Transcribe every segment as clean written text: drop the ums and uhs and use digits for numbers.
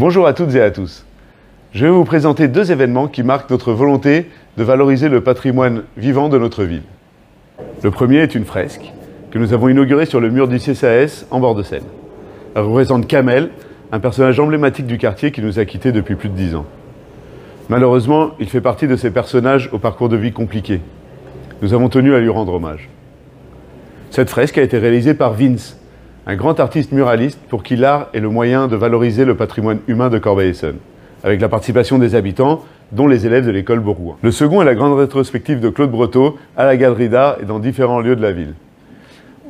Bonjour à toutes et à tous. Je vais vous présenter deux événements qui marquent notre volonté de valoriser le patrimoine vivant de notre ville. Le premier est une fresque que nous avons inaugurée sur le mur du CCAS en bord de Seine. Elle représente Kamel, un personnage emblématique du quartier qui nous a quittés depuis plus de 10 ans. Malheureusement, il fait partie de ces personnages au parcours de vie compliqué. Nous avons tenu à lui rendre hommage. Cette fresque a été réalisée par Vince, un grand artiste muraliste pour qui l'art est le moyen de valoriser le patrimoine humain de Corbeil-Essonnes, avec la participation des habitants, dont les élèves de l'école Bourgoin. Le second est la grande rétrospective de Claude Breteau à la Galerie d'Art et dans différents lieux de la ville.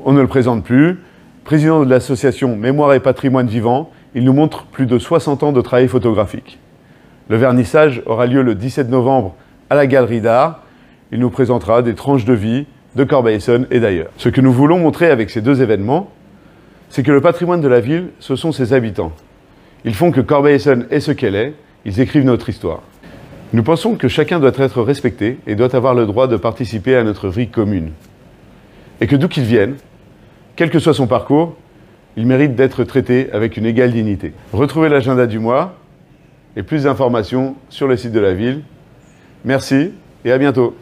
On ne le présente plus. Président de l'association Mémoire et Patrimoine Vivant, il nous montre plus de 60 ans de travail photographique. Le vernissage aura lieu le 17 novembre à la Galerie d'Art. Il nous présentera des tranches de vie de Corbeil-Essonnes et d'ailleurs. Ce que nous voulons montrer avec ces deux événements, c'est que le patrimoine de la ville, ce sont ses habitants. Ils font que Corbeil-Essonnes est ce qu'elle est, ils écrivent notre histoire. Nous pensons que chacun doit être respecté et doit avoir le droit de participer à notre vie commune. Et que d'où qu'il vienne, quel que soit son parcours, il mérite d'être traité avec une égale dignité. Retrouvez l'agenda du mois et plus d'informations sur le site de la ville. Merci et à bientôt.